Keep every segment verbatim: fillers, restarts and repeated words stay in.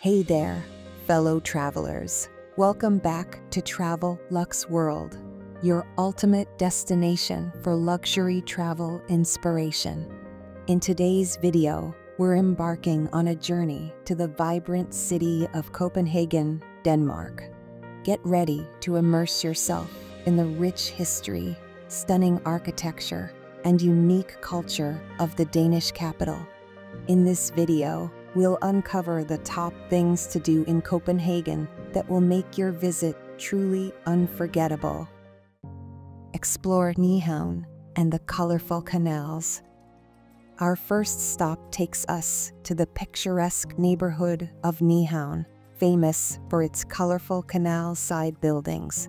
Hey there, fellow travelers. Welcome back to TravelLuxe World, your ultimate destination for luxury travel inspiration. In today's video, we're embarking on a journey to the vibrant city of Copenhagen, Denmark. Get ready to immerse yourself in the rich history, stunning architecture, and unique culture of the Danish capital. In this video, we'll uncover the top things to do in Copenhagen that will make your visit truly unforgettable. Explore Nyhavn and the colorful canals. Our first stop takes us to the picturesque neighborhood of Nyhavn, famous for its colorful canal-side buildings.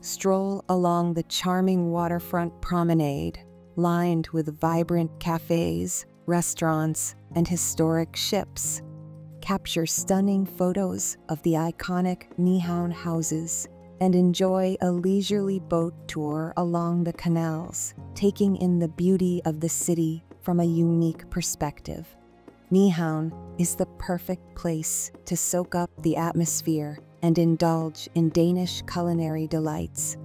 Stroll along the charming waterfront promenade, lined with vibrant cafes, restaurants, and historic ships. Capture stunning photos of the iconic Nyhavn houses and enjoy a leisurely boat tour along the canals, taking in the beauty of the city from a unique perspective. Nyhavn is the perfect place to soak up the atmosphere and indulge in Danish culinary delights.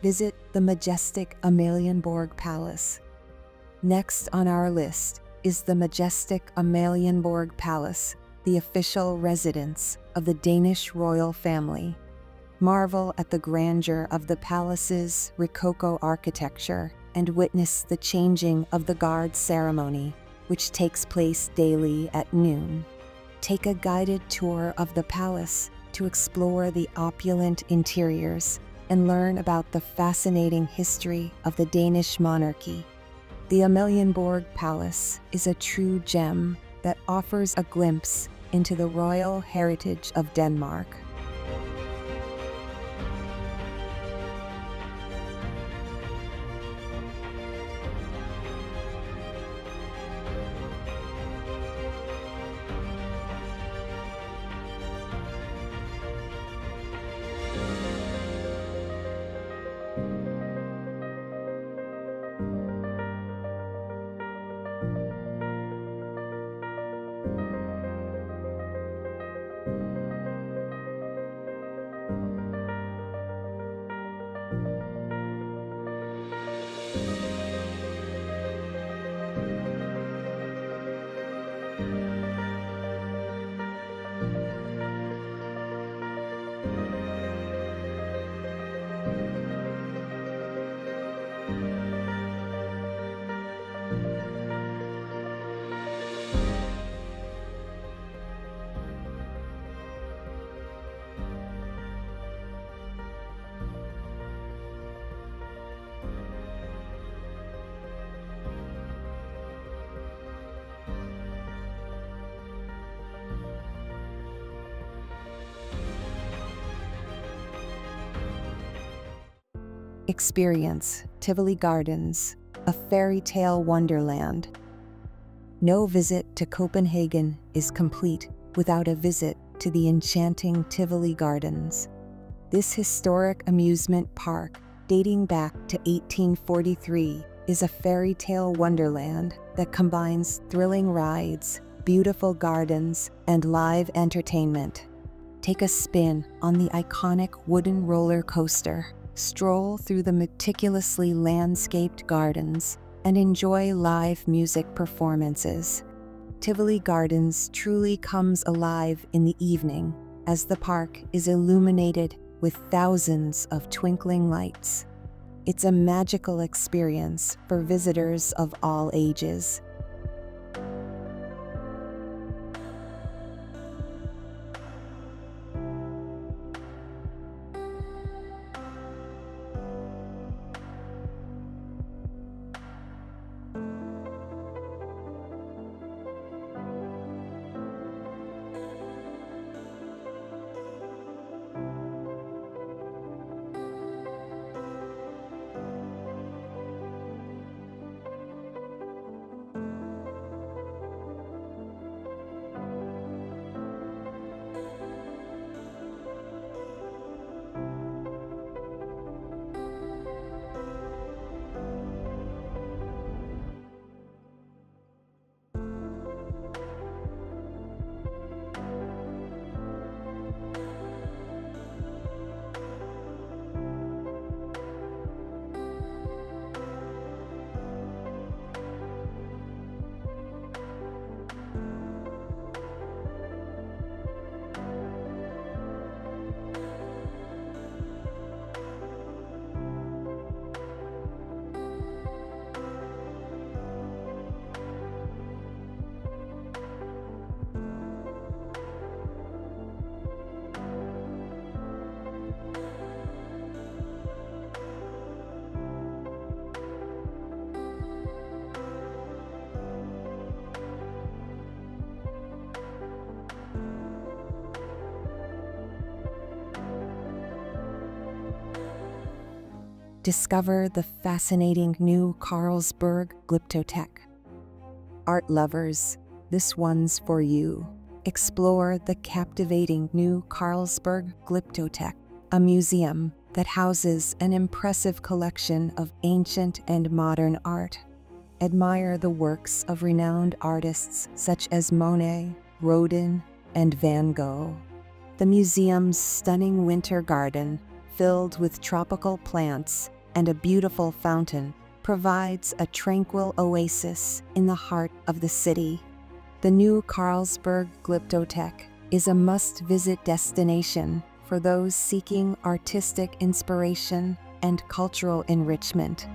Visit the majestic Amalienborg Palace. Next on our list is the majestic Amalienborg Palace, the official residence of the Danish royal family. Marvel at the grandeur of the palace's Rococo architecture and witness the changing of the guard ceremony, which takes place daily at noon. Take a guided tour of the palace to explore the opulent interiors and learn about the fascinating history of the Danish monarchy. The Amalienborg Palace is a true gem that offers a glimpse into the royal heritage of Denmark. Experience Tivoli Gardens, a fairy tale wonderland. No visit to Copenhagen is complete without a visit to the enchanting Tivoli Gardens. This historic amusement park, dating back to eighteen forty-three, is a fairy tale wonderland that combines thrilling rides, beautiful gardens, and live entertainment. Take a spin on the iconic wooden roller coaster, stroll through the meticulously landscaped gardens, and enjoy live music performances. Tivoli Gardens truly comes alive in the evening, as the park is illuminated with thousands of twinkling lights. It's a magical experience for visitors of all ages. Discover the fascinating Ny Carlsberg Glyptotek. Art lovers, this one's for you. Explore the captivating Ny Carlsberg Glyptotek, a museum that houses an impressive collection of ancient and modern art. Admire the works of renowned artists such as Monet, Rodin, and Van Gogh. The museum's stunning winter garden, filled with tropical plants and a beautiful fountain, provides a tranquil oasis in the heart of the city. The Ny Carlsberg Glyptotek is a must-visit destination for those seeking artistic inspiration and cultural enrichment.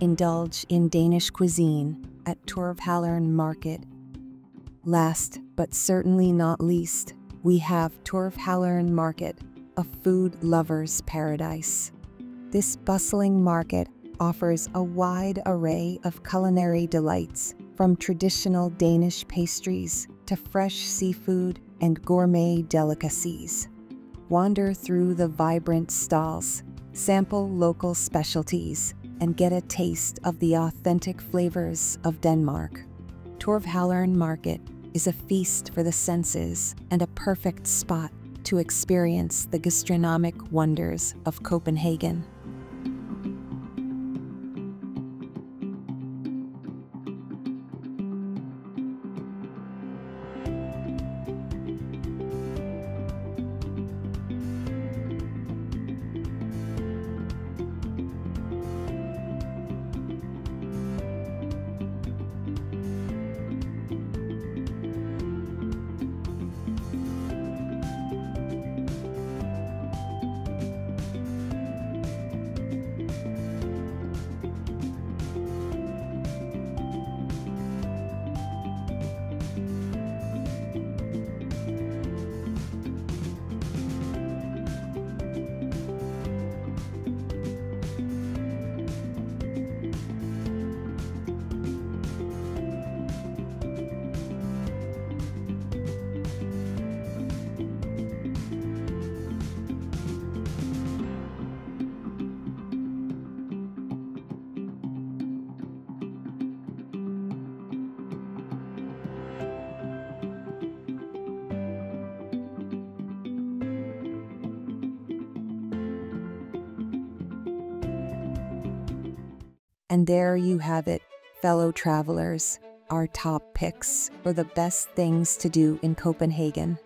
Indulge in Danish cuisine at Torvehallerne Market. Last but certainly not least, we have Torvehallerne Market, a food lover's paradise. This bustling market offers a wide array of culinary delights, from traditional Danish pastries to fresh seafood and gourmet delicacies. Wander through the vibrant stalls, sample local specialties, and get a taste of the authentic flavors of Denmark. Torvehallerne Market is a feast for the senses and a perfect spot to experience the gastronomic wonders of Copenhagen. And there you have it, fellow travelers, our top picks for the best things to do in Copenhagen.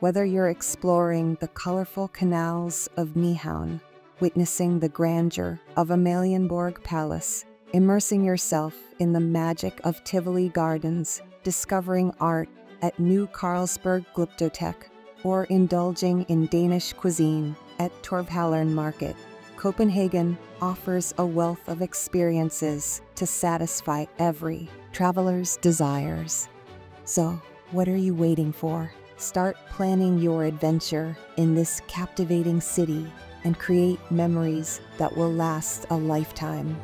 Whether you're exploring the colorful canals of Nyhavn, witnessing the grandeur of Amalienborg Palace, immersing yourself in the magic of Tivoli Gardens, discovering art at Ny Carlsberg Glyptotek, or indulging in Danish cuisine at Torvehallerne Market, Copenhagen offers a wealth of experiences to satisfy every traveler's desires. So, what are you waiting for? Start planning your adventure in this captivating city and create memories that will last a lifetime.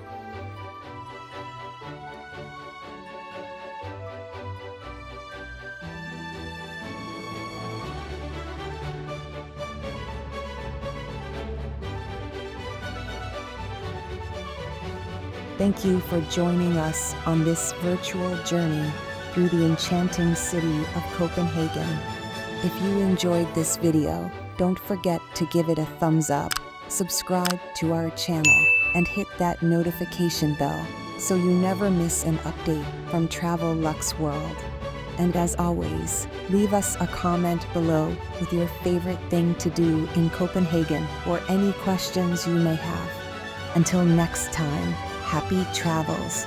Thank you for joining us on this virtual journey through the enchanting city of Copenhagen. If you enjoyed this video, don't forget to give it a thumbs up, subscribe to our channel, and hit that notification bell so you never miss an update from TravelLuxe World. And as always, leave us a comment below with your favorite thing to do in Copenhagen or any questions you may have. Until next time, happy travels!